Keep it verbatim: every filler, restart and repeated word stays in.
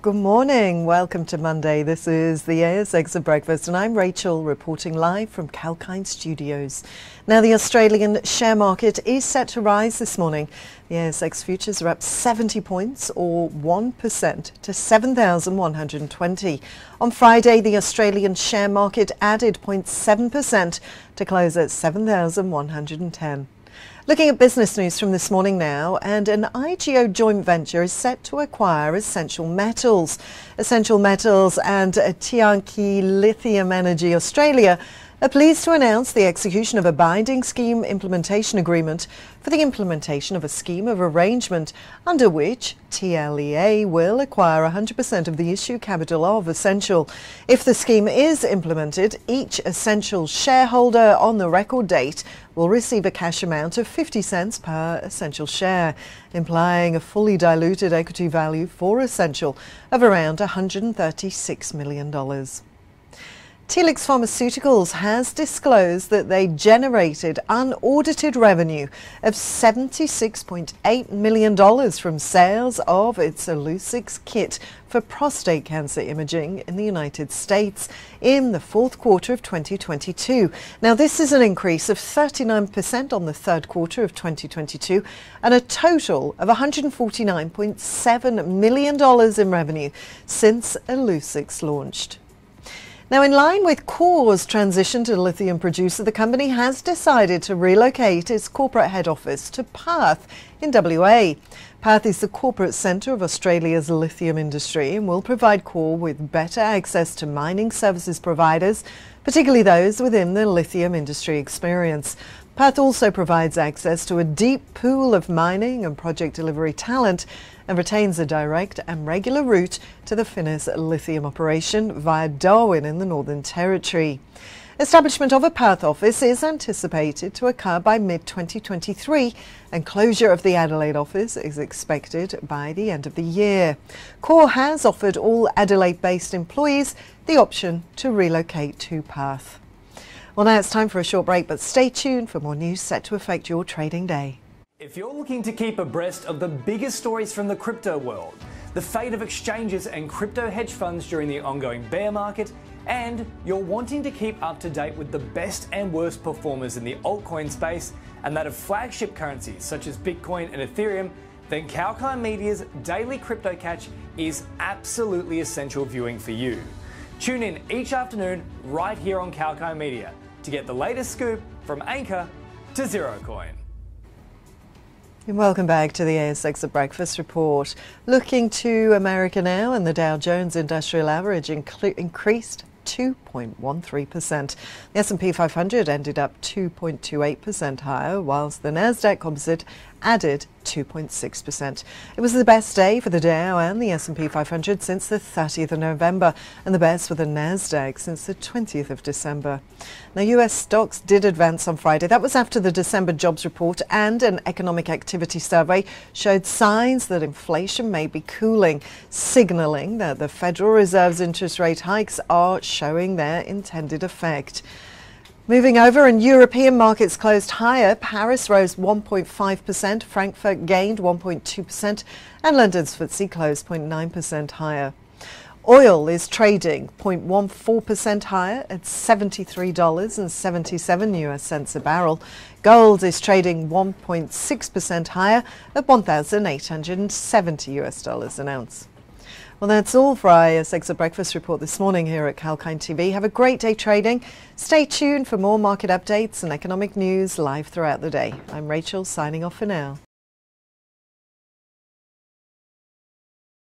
Good morning. Welcome to Monday. This is the A S X at Breakfast and I'm Rachel reporting live from Kalkine Studios. Now the Australian share market is set to rise this morning. The A S X futures are up seventy points or one percent to seven thousand one hundred twenty. On Friday, the Australian share market added zero point seven percent to close at seven thousand one hundred ten. Looking at business news from this morning now, and an I G O joint venture is set to acquire Essential Metals. Essential Metals and Tianqi Lithium Energy Australia are pleased to announce the execution of a binding scheme implementation agreement for the implementation of a scheme of arrangement under which T L E A will acquire one hundred percent of the issue capital of Essential. If the scheme is implemented, each Essential shareholder on the record date will receive a cash amount of fifty cents per Essential share, implying a fully diluted equity value for Essential of around one hundred thirty-six million dollars. Telix Pharmaceuticals has disclosed that they generated unaudited revenue of seventy-six point eight million dollars from sales of its Illuccix kit for prostate cancer imaging in the United States in the fourth quarter of twenty twenty-two. Now this is an increase of thirty-nine percent on the third quarter of twenty twenty-two and a total of one hundred forty-nine point seven million dollars in revenue since Illuccix launched. Now, in line with Core's transition to lithium producer, the company has decided to relocate its corporate head office to Perth in W A. Perth is the corporate centre of Australia's lithium industry and will provide Core with better access to mining services providers, particularly those within the lithium industry experience. Perth also provides access to a deep pool of mining and project delivery talent and retains a direct and regular route to the Finniss lithium operation via Darwin in the Northern Territory. Establishment of a Perth office is anticipated to occur by mid twenty twenty-three and closure of the Adelaide office is expected by the end of the year. Core has offered all Adelaide-based employees the option to relocate to Perth. Well, now it's time for a short break, but stay tuned for more news set to affect your trading day. If you're looking to keep abreast of the biggest stories from the crypto world, the fate of exchanges and crypto hedge funds during the ongoing bear market, and you're wanting to keep up to date with the best and worst performers in the altcoin space and that of flagship currencies such as Bitcoin and Ethereum, then Kalkine Media's Daily Crypto Catch is absolutely essential viewing for you. Tune in each afternoon right here on Kalkine Media to get the latest scoop from Anchor to Zero Coin. And welcome back to the A S X at Breakfast report. Looking to America now, and the Dow Jones Industrial Average increased two point one three percent. The S and P five hundred ended up two point two eight percent higher, whilst the NASDAQ composite added two point six percent. It was the best day for the Dow and the S and P five hundred since the thirtieth of November, and the best for the NASDAQ since the twentieth of December. Now, U S stocks did advance on Friday. That was after the December jobs report and an economic activity survey showed signs that inflation may be cooling, signalling that the Federal Reserve's interest rate hikes are showing their intended effect. Moving over, and European markets closed higher. Paris rose one point five percent, Frankfurt gained one point two percent, and London's F T S E closed zero point nine percent higher. Oil is trading zero point one four percent higher at seventy-three dollars and seventy-seven US cents a barrel. Gold is trading one point six percent higher at one thousand eight hundred seventy US dollars an ounce. Well, that's all for our A S X at Breakfast report this morning here at Kalkine T V. Have a great day trading. Stay tuned for more market updates and economic news live throughout the day. I'm Rachel, signing off for now.